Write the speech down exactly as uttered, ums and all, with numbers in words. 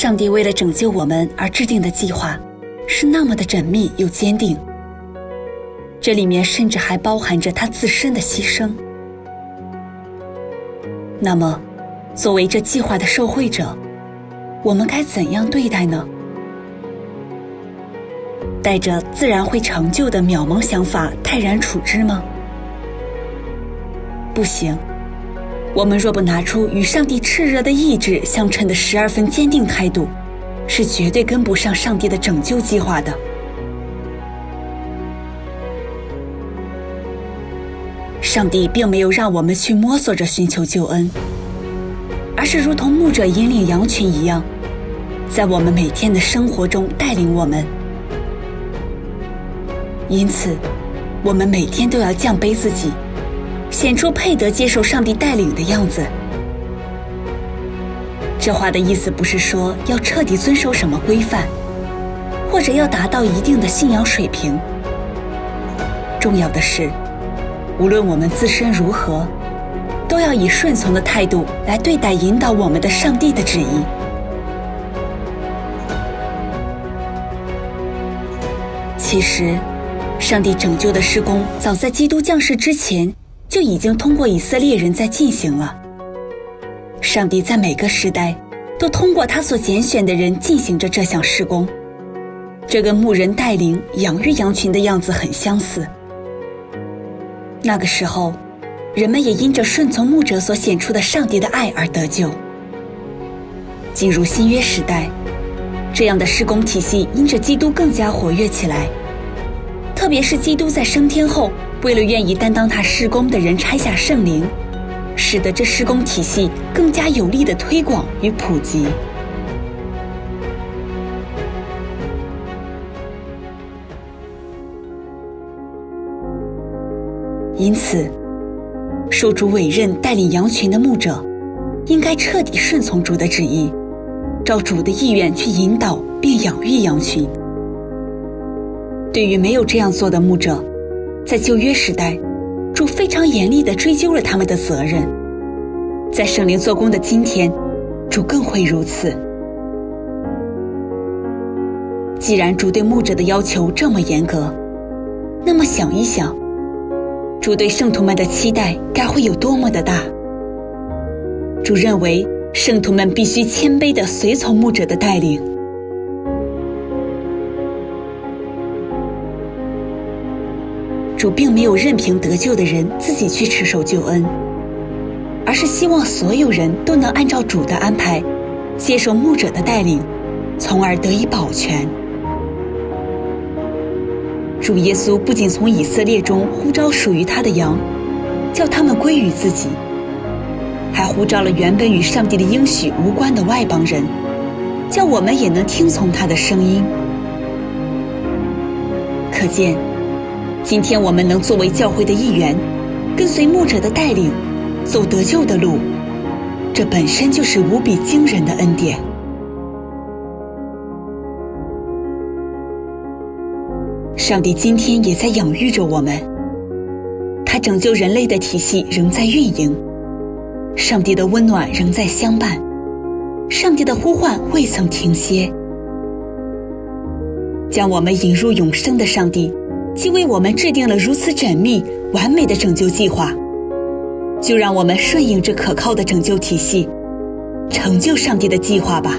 上帝为了拯救我们而制定的计划，是那么的缜密又坚定。这里面甚至还包含着他自身的牺牲。那么，作为这计划的受惠者，我们该怎样对待呢？带着自然会成就的渺茫想法泰然处之吗？不行。我们若不拿出与上帝炽热的意志相称的十二分坚定态度，是绝对跟不上上帝的拯救计划的。上帝并没有让我们去摸索着寻求救恩，而是如同牧者引领羊群一样，在我们每天的生活中带领我们。因此，我们每天都要降卑自己，显出配得接受上帝带领的样子。这话的意思不是说要彻底遵守什么规范，或者要达到一定的信仰水平。重要的是，无论我们自身如何，都要以顺从的态度来对待引导我们的上帝的旨意。其实，上帝拯救的事工早在基督降世之前就已经通过以色列人在进行了。上帝在每个时代都通过他所拣选的人进行着这项事工，这跟牧人带领养育羊群的样子很相似。那个时候，人们也因着顺从牧者所显出的上帝的爱而得救。进入新约时代，这样的事工体系因着基督更加活跃起来，特别是基督在升天后，为了愿意担当他事工的人差下圣灵，使得这事工体系更加有力的推广与普及。因此，受主委任带领羊群的牧者，应该彻底顺从主的旨意，照主的意愿去引导并养育羊群。对于没有这样做的牧者，在旧约时代，主非常严厉地追究了他们的责任。在圣灵做工的今天，主更会如此。既然主对牧者的要求这么严格，那么想一想，主对圣徒们的期待该会有多么的大。主认为圣徒们必须谦卑地随从牧者的带领。主并没有任凭得救的人自己去持守救恩，而是希望所有人都能按照主的安排，接受牧者的带领，从而得以保全。主耶稣不仅从以色列中呼召属于他的羊，叫他们归于自己，还呼召了原本与上帝的应许无关的外邦人，叫我们也能听从他的声音。可见，今天我们能作为教会的一员，跟随牧者的带领，走得救的路，这本身就是无比惊人的恩典。上帝今天也在养育着我们，他拯救人类的体系仍在运营，上帝的温暖仍在相伴，上帝的呼唤未曾停歇。将我们引入永生的上帝，既为我们制定了如此缜密完美的拯救计划，就让我们顺应这可靠的拯救体系，成就上帝的计划吧。